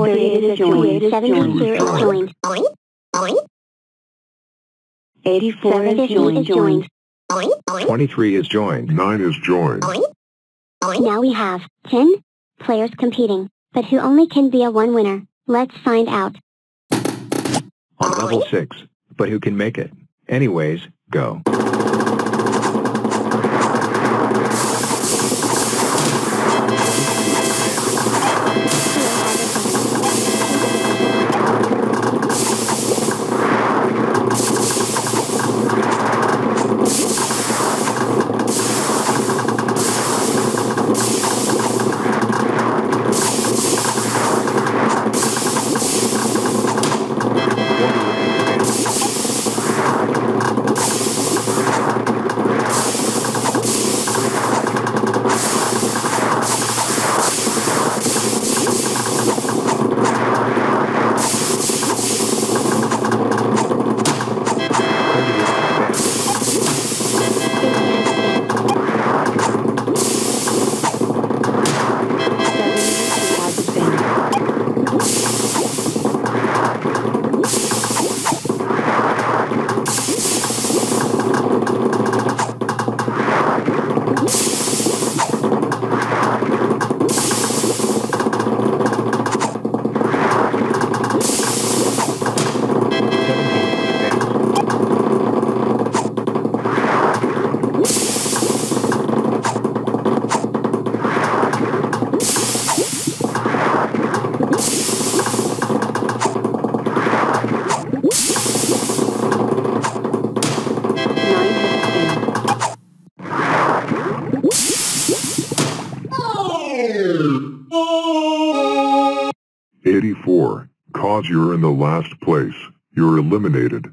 48 is joined. 74 is joined. 84 is joined. 23 is joined. 9 is joined. Now we have 10 players competing, but who only can be a one winner. Let's find out. On level 6, but who can make it? Anyways, go. Cause you're in the last place, you're eliminated.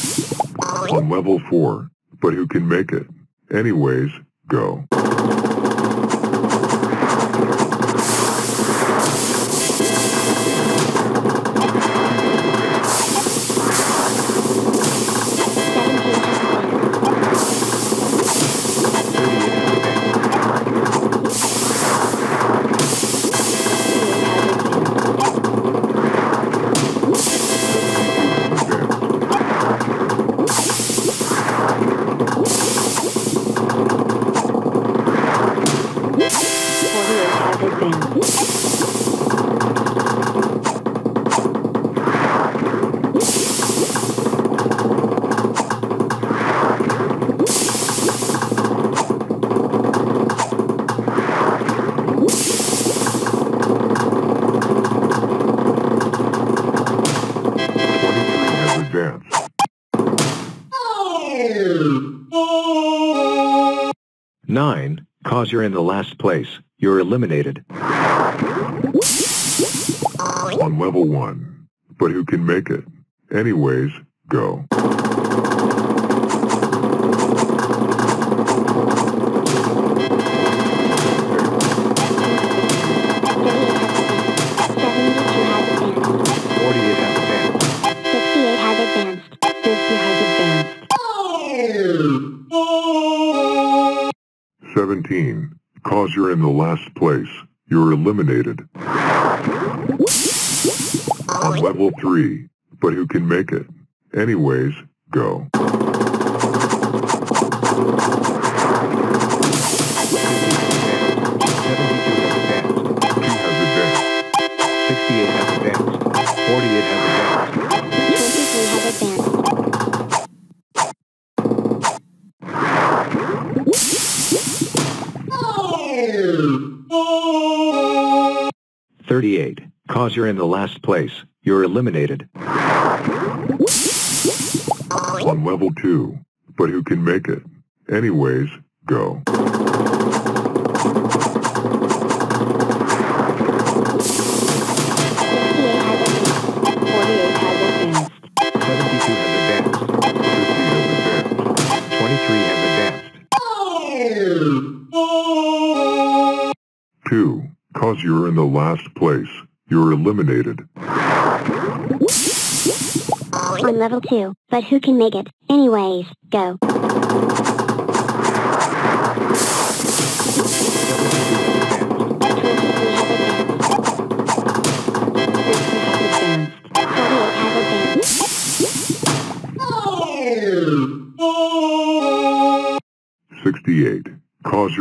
On level 4, but who can make it? Anyways, go. Cause you're in the last place, you're eliminated. On level 1, but who can make it? Anyways, go. Cause you're in the last place, you're eliminated. On level 3, but who can make it? Anyways, go. Cause you're in the last place, you're eliminated. On level 2, but who can make it? Anyways, go. Cause you're in the last place, you're eliminated. On level 2, but who can make it? Anyways, go.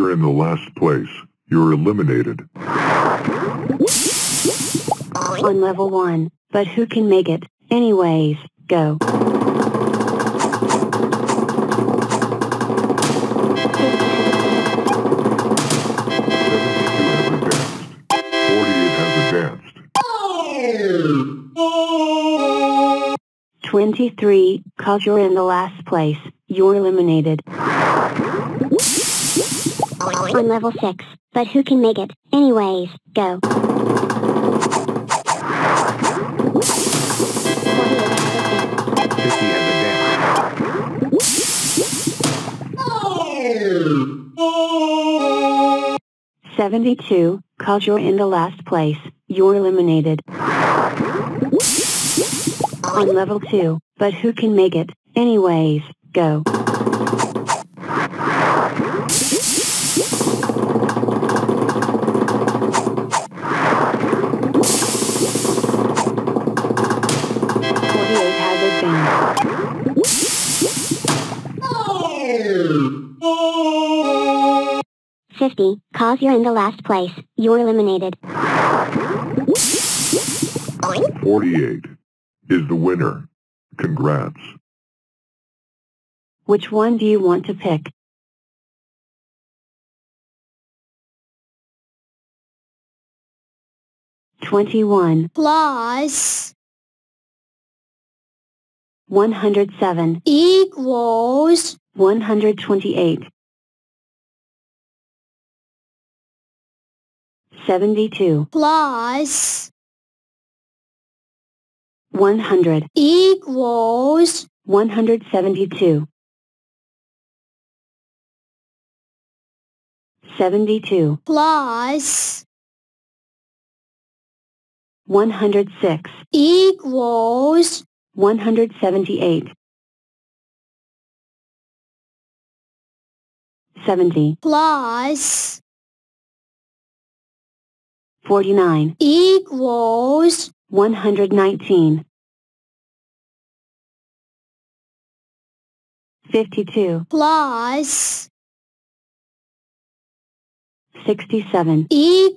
you're in the last place. You're eliminated. On level 1, but who can make it? Anyways, go. Cause you're in the last place, you're eliminated. On level 6, but who can make it? Anyways, go. Oh. 72, cause you're in the last place, you're eliminated. On level 2, but who can make it? Anyways, go. Oh. 50, cause you're in the last place, you're eliminated. 48 is the winner. Congrats. Which one do you want to pick? +107 = 128. 72 +100 = 172. 72 +106 = 178. 70 +49 = 119. 52 +67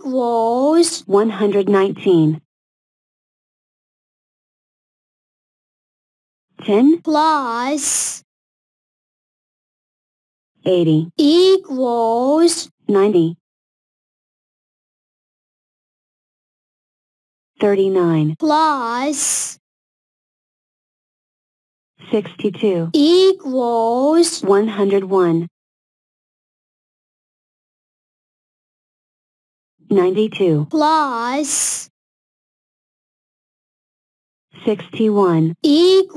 = 119. 10 +80 = 90. 39 +62 = 101. 92 +61 =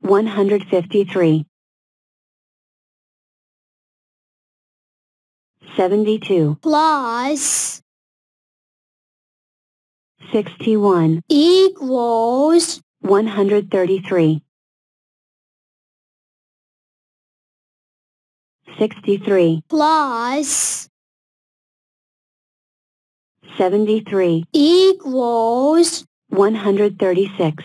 153. 72 +61 = 133. 63 +73 = 136.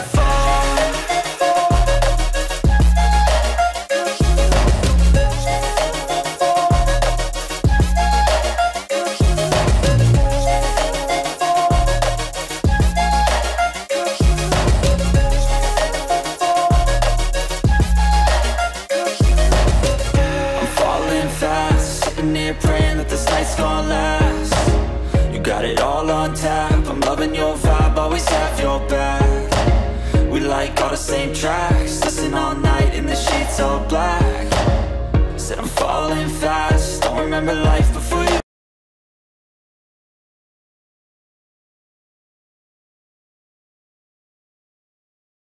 fall. Same tracks, listen all night in the sheets all black. Said I'm falling fast, don't remember life.